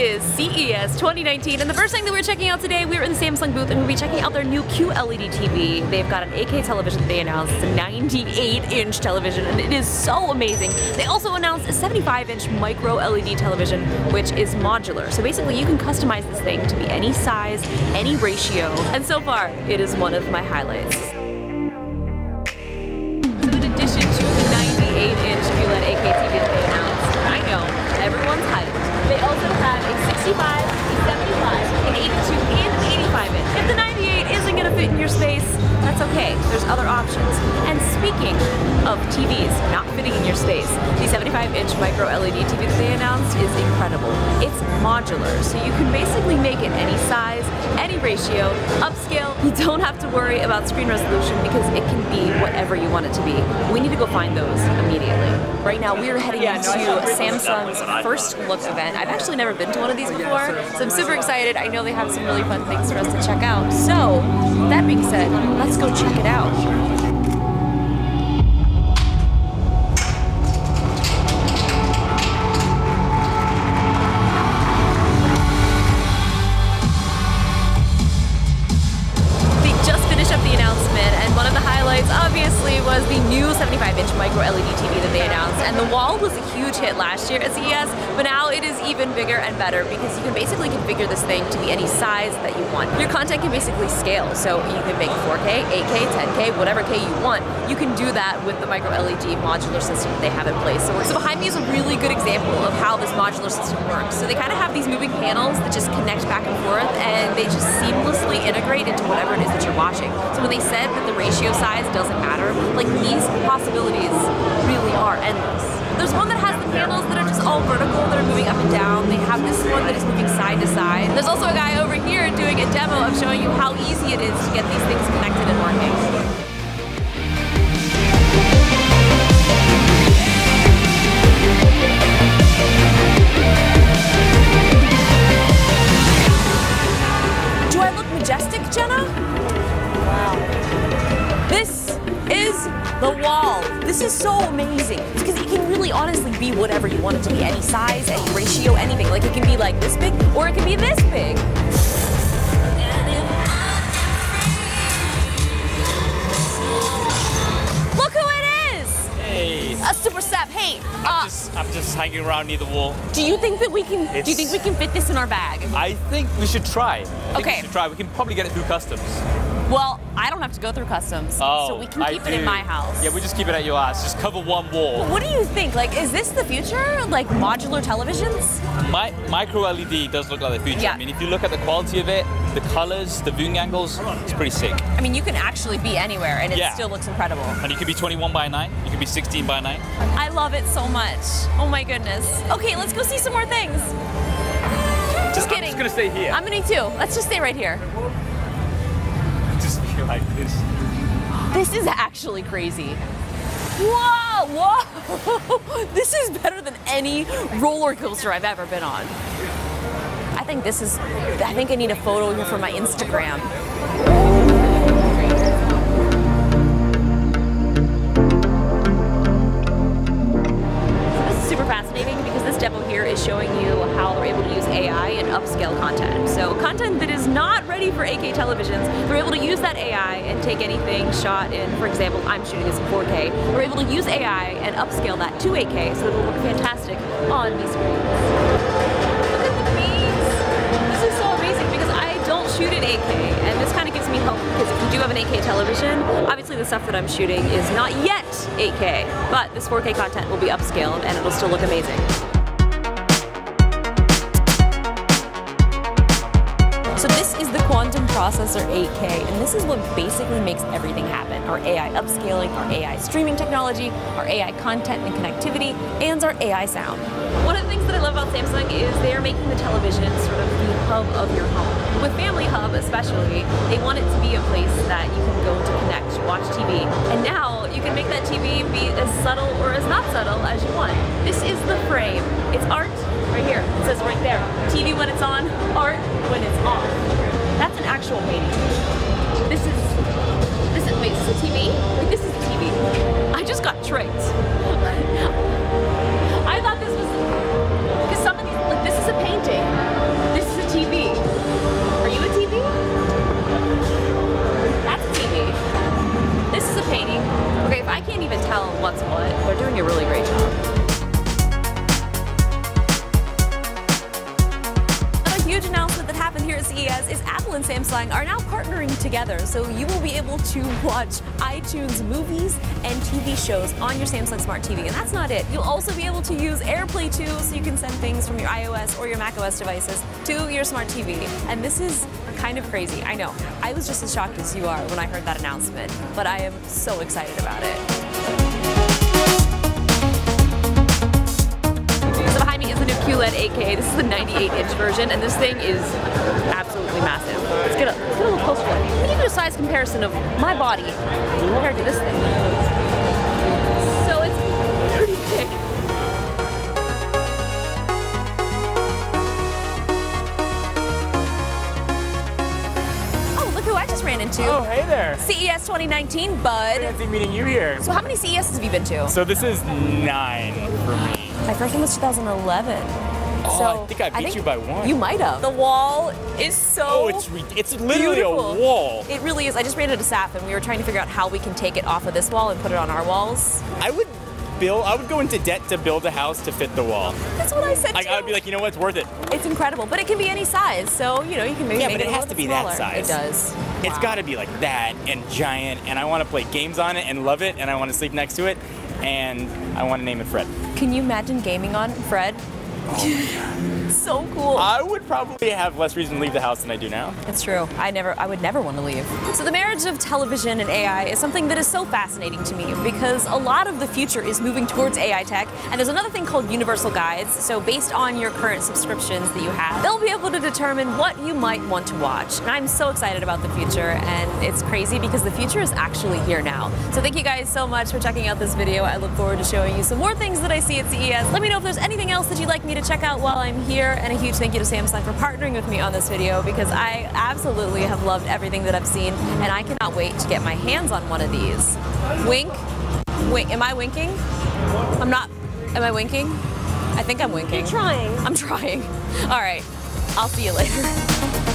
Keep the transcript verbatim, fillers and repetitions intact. is C E S twenty nineteen, and the first thing that we're checking out today, we're in the Samsung booth, and we'll be checking out their new Q L E D T V. They've got an eight K television that they announced. It's a ninety-eight inch television, and it is so amazing. They also announced a seventy-five inch micro L E D television, which is modular. So basically, you can customize this thing to be any size, any ratio, and so far, it is one of my highlights. So in addition to the ninety-eight inch Q L E D eight K T V that they announced, I know, everyone's hyped. They also have a sixty-five, a seventy-five, an eighty-two, and an eighty-five inch. If the ninety-eight isn't gonna fit in your space, that's okay, there's other options. And speaking of T Vs not fitting in your space, the seventy-five inch micro L E D T V that they announced is incredible. It's modular, so you can basically make it any size, any ratio, upscale. You don't have to worry about screen resolution because it can be whatever you want it to be. We need to go find those immediately. Right now we are heading yeah, to no, Samsung's First Look event. I've actually never been to one of these before, so I'm super excited. I know they have some really fun things for us to check out. So, that being said, let's go check it out. Was the new seventy-five inch micro L E D T V that they announced, and The Wall was a huge hit last year at C E S, but now it is even bigger and better because you can basically configure this thing to be any size that you want. Your content can basically scale, so you can make four K, eight K, ten K, whatever K you want. You can do that with the micro L E D modular system that they have in place. So, so behind me is a really good example of how this modular system works. So they kind of have these moving panels that just connect back and forth, and they just seamlessly integrate into whatever it is that you're watching. So when they said that the ratio size doesn't matter, like, these possibilities really are endless. There's one that has the panels that are just all vertical, that are moving up and down. They have this one that is moving side to side. There's also a guy over here doing a demo of showing you how easy it is to get these things connected and working. This is so amazing because it can really honestly be whatever you want it to be, any size, any ratio, anything. Like, it can be like this big or it can be this big. Look who it is! Hey. A super step. Hey. I'm, uh, just, I'm just hanging around near the wall. Do you think that we can? It's, do you think we can fit this in our bag? I think we should try. I think okay. We should try. We can probably get it through customs. Well, I don't have to go through customs, oh, so we can keep I it do. in my house. Yeah, we just keep it at your house. Just cover one wall. What do you think? Like, is this the future? Like, modular televisions? My, micro L E D does look like the future. Yeah. I mean, if you look at the quality of it, the colors, the viewing angles, it's pretty sick. I mean, you can actually be anywhere, and it yeah. still looks incredible. And you could be twenty-one by nine. You could be sixteen by nine. I love it so much. Oh, my goodness. Okay, let's go see some more things. Just kidding. I'm just gonna stay here. I'm gonna too. Let's just stay right here. Like this. This is actually crazy. Whoa, whoa! This is better than any roller coaster I've ever been on. I think this is, I think I need a photo here for my Instagram. This is super fascinating because this demo here is showing you how they're able to use A I and upscale content. So content that is not ready for eight K televisions, they're able to use that A I and take anything shot in, for example, I'm shooting this in four K, we're able to use A I and upscale that to eight K, so it'll look fantastic on these screens. Look at the beams! This is so amazing because I don't shoot in eight K, and this kind of gives me hope because if you do have an eight K television, obviously the stuff that I'm shooting is not yet eight K, but this four K content will be upscaled and it'll still look amazing. So this is the Quantum Processor eight K, and this is what basically makes everything happen. Our A I upscaling, our A I streaming technology, our A I content and connectivity, and our A I sound. One of the things that I love about Samsung is they are making the television sort of the hub of your home. With Family Hub especially, they want it to be a place that you can go to connect, watch T V, and now you can make that T V be as subtle or as not subtle as you want. This is the frame. It's art right here. It says right there, T V when it's on, art when it's off. That's an actual painting. This is, this is, wait, is this a T V? Wait, this is a T V. I just got tricked. I thought this was, because some of these, like, this is a painting. at C E S is Apple and Samsung are now partnering together, so you will be able to watch iTunes movies and T V shows on your Samsung Smart T V. And that's not it. You'll also be able to use AirPlay too, so you can send things from your iOS or your macOS devices to your Smart T V. And this is kind of crazy. I know. I was just as shocked as you are when I heard that announcement, but I am so excited about it. Q L E D eight K. This is the ninety-eight inch version, and this thing is absolutely massive. Let's get a, let's get a little closer. Let me do a size comparison of my body compared to this thing. So it's pretty thick. Oh, look who I just ran into. Oh, hey there. C E S twenty nineteen, bud. Fancy meeting you here. So how many C E Ses have you been to? So this is nine for me. My first one was two thousand eleven. Oh, so I think I beat I think you by one. You might have. The wall is so Oh, it's, re it's literally beautiful. A wall. It really is. I just ran into S A F and we were trying to figure out how we can take it off of this wall and put it on our walls. I would build, I would go into debt to build a house to fit the wall. That's what I said I, too. I would be like, you know what, it's worth it. It's incredible, but it can be any size. So, you know, you can maybe yeah, make it Yeah, but it has to be smaller. That size. It does. Wow. It's got to be like that and giant, and I want to play games on it and love it, and I want to sleep next to it, and I want to name it Fred. Can you imagine gaming on Fred? Oh, so cool. I would probably have less reason to leave the house than I do now. It's true. I never, I would never want to leave. So the marriage of television and A I is something that is so fascinating to me because a lot of the future is moving towards A I tech. And there's another thing called Universal Guides. So based on your current subscriptions that you have, they'll be able to determine what you might want to watch. And I'm so excited about the future. And it's crazy because the future is actually here now. So thank you guys so much for checking out this video. I look forward to showing you some more things that I see at C E S. Let me know if there's anything else that you'd like me to to check out while I'm here, and a huge thank you to Samsung for partnering with me on this video because I absolutely have loved everything that I've seen, and I cannot wait to get my hands on one of these. Wink, wink. Am I winking? I'm not. Am I winking? I think I'm winking. You're trying. I'm trying. All right. I'll see you later.